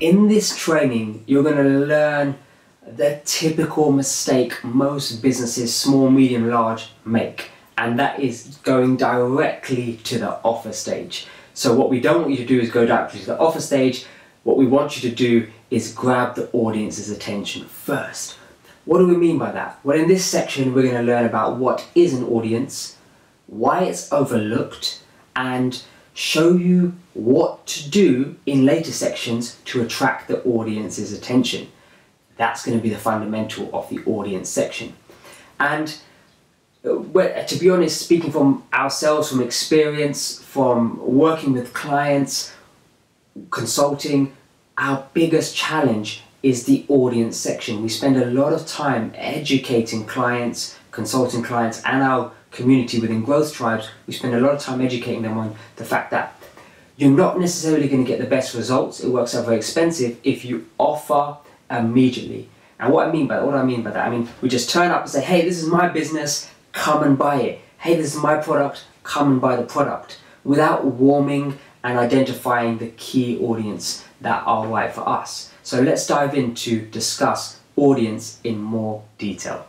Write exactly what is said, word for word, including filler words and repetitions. In this training, you're going to learn the typical mistake most businesses, small, medium, large, make. And that is going directly to the offer stage. So what we don't want you to do is go directly to the offer stage. What we want you to do is grab the audience's attention first. What do we mean by that? Well, in this section, we're going to learn about what is an audience, why it's overlooked, and show you what to do in later sections to attract the audience's attention. That's going to be the fundamental of the audience section. And to be honest, speaking from ourselves, from experience, from working with clients, consulting, our biggest challenge is the audience section. We spend a lot of time educating clients, consulting clients, and our community within Growth Tribes. We spend a lot of time educating them on the fact that you're not necessarily going to get the best results. It works out very expensive if you offer immediately. And what I mean by that, what I mean by that, I mean we just turn up and say, hey, this is my business, come and buy it. Hey, this is my product, come and buy the product, without warming and identifying the key audience that are right for us. So let's dive in to discuss audience in more detail.